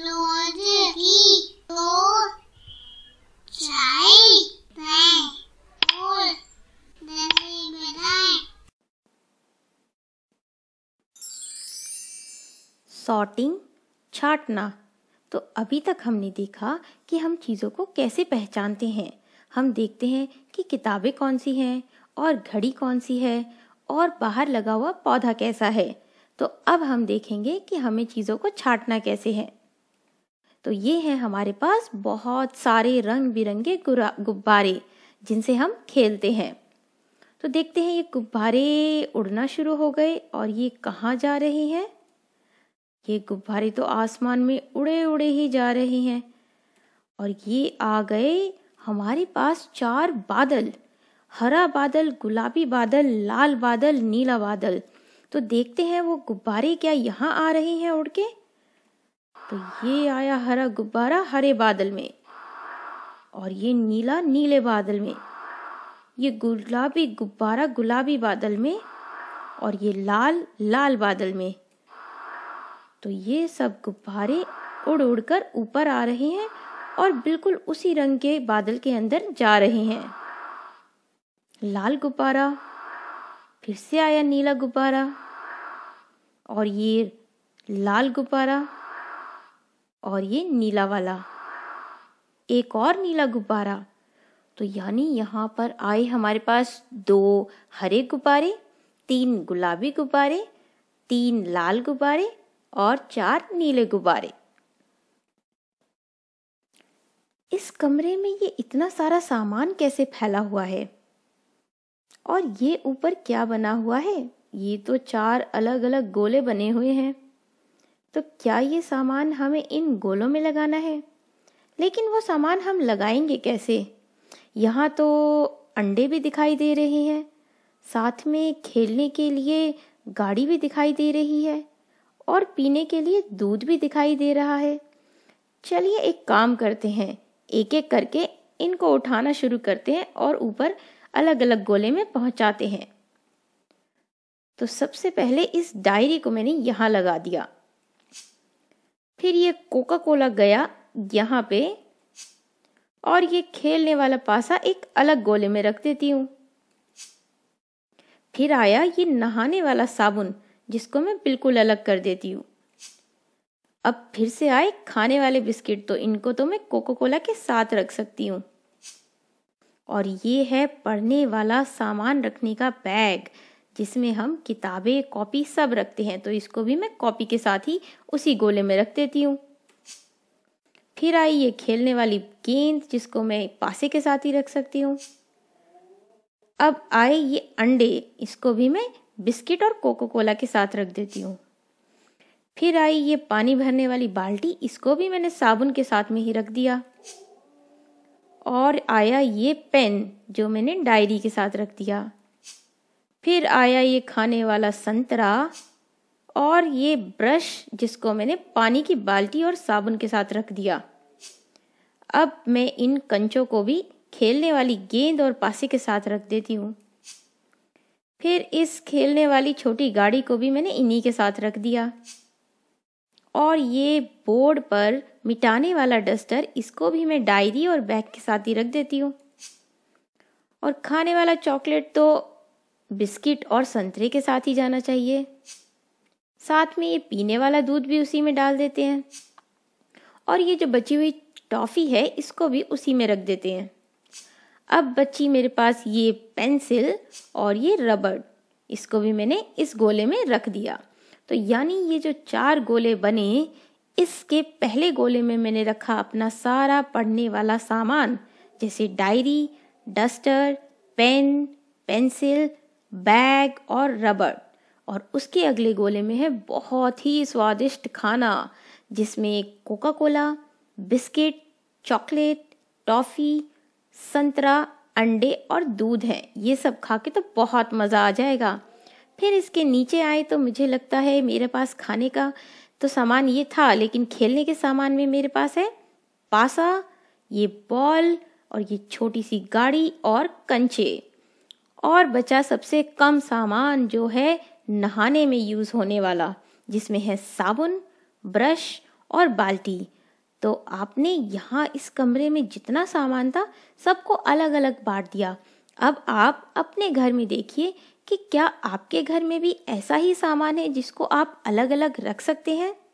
Sorting, छांटना। तो अभी तक हमने देखा कि हम चीज़ों को कैसे पहचानते हैं। हम देखते हैं कि किताबें कौन सी हैं और घड़ी कौन सी है और बाहर लगा हुआ पौधा कैसा है। तो अब हम देखेंगे कि हमें चीज़ों को छांटना कैसे है। तो ये है हमारे पास बहुत सारे रंग बिरंगे गुब्बारे जिनसे हम खेलते हैं। तो देखते हैं ये गुब्बारे उड़ना शुरू हो गए और ये कहाँ जा रहे हैं। ये गुब्बारे तो आसमान में उड़े उड़े ही जा रहे हैं और ये आ गए हमारे पास चार बादल, हरा बादल, गुलाबी बादल, लाल बादल, नीला बादल। तो देखते हैं वो गुब्बारे क्या यहाँ आ रहे हैं उड़ के। तो ये आया हरा गुब्बारा हरे बादल में और ये नीला नीले बादल में, ये गुलाबी गुब्बारा गुलाबी बादल में और ये लाल लाल बादल में। तो ये सब गुब्बारे उड़ उड़ कर ऊपर आ रहे हैं और बिल्कुल उसी रंग के बादल के अंदर जा रहे हैं। लाल गुब्बारा, फिर से आया नीला गुब्बारा और ये लाल गुब्बारा और ये नीला वाला, एक और नीला गुब्बारा। तो यानी यहाँ पर आए हमारे पास 2 हरे गुब्बारे, 3 गुलाबी गुब्बारे, 3 लाल गुब्बारे और 4 नीले गुब्बारे। इस कमरे में ये इतना सारा सामान कैसे फैला हुआ है और ये ऊपर क्या बना हुआ है? ये तो 4 अलग अलग गोले बने हुए हैं। तो क्या ये सामान हमें इन गोलों में लगाना है? लेकिन वो सामान हम लगाएंगे कैसे? यहाँ तो अंडे भी दिखाई दे रहे हैं, साथ में खेलने के लिए गाड़ी भी दिखाई दे रही है और पीने के लिए दूध भी दिखाई दे रहा है। चलिए एक काम करते हैं, एक एक करके इनको उठाना शुरू करते हैं और ऊपर अलग अलग गोले में पहुंचाते हैं। तो सबसे पहले इस डायरी को मैंने यहाँ लगा दिया, फिर ये कोका कोला गया यहाँ पे और ये खेलने वाला पासा एक अलग गोले में रख देती हूँ। फिर आया ये नहाने वाला साबुन जिसको मैं बिल्कुल अलग कर देती हूँ। अब फिर से आए खाने वाले बिस्किट, तो इनको तो मैं कोका कोला के साथ रख सकती हूँ। और ये है पढ़ने वाला सामान रखने का बैग जिसमें हम किताबें, कॉपी सब रखते हैं। तो इसको भी मैं कॉपी के साथ ही उसी गोले में रख देती हूँ। फिर आई ये खेलने वाली गेंद जिसको मैं पासे के साथ ही रख सकती हूँ। अब आए ये अंडे, इसको भी मैं बिस्किट और कोका कोला के साथ रख देती हूँ। फिर आई ये पानी भरने वाली बाल्टी, इसको भी मैंने साबुन के साथ में ही रख दिया। और आया ये पेन जो मैंने डायरी के साथ रख दिया। फिर आया ये खाने वाला संतरा और ये ब्रश जिसको मैंने पानी की बाल्टी और साबुन के साथ रख दिया। अब मैं इन कंचों को भी खेलने वाली गेंद और पासे के साथ रख देती हूँ। फिर इस खेलने वाली छोटी गाड़ी को भी मैंने इन्हीं के साथ रख दिया। और ये बोर्ड पर मिटाने वाला डस्टर, इसको भी मैं डायरी और बैग के साथ ही रख देती हूँ। और खाने वाला चॉकलेट तो बिस्किट और संतरे के साथ ही जाना चाहिए। साथ में ये पीने वाला दूध भी उसी में डाल देते हैं और ये जो बची हुई टॉफ़ी है इसको भी उसी में रख देते हैं। अब बची मेरे पास ये पेंसिल और ये रबड़, इसको भी मैंने इस गोले में रख दिया। तो यानी ये जो 4 गोले बने, इसके पहले गोले में मैंने रखा अपना सारा पढ़ने वाला सामान जैसे diary, duster, pen, pencil, bag और रबड़। और उसके अगले गोले में है बहुत ही स्वादिष्ट खाना जिसमें Coca Cola, biscuit, chocolate, toffee, संतरा, अंडे और दूध हैं। ये सब खा के तो बहुत मज़ा आ जाएगा। फिर इसके नीचे आए तो मुझे लगता है मेरे पास खाने का तो सामान ये था, लेकिन खेलने के सामान में मेरे पास है पासा, ये बॉल और ये छोटी सी गाड़ी और कंचे। और बचा सबसे कम सामान जो है नहाने में यूज़ होने वाला, जिसमें है साबुन, ब्रश और बाल्टी। तो आपने यहाँ इस कमरे में जितना सामान था सबको अलग अलग बांट दिया। अब आप अपने घर में देखिए कि क्या आपके घर में भी ऐसा ही सामान है जिसको आप अलग अलग रख सकते हैं।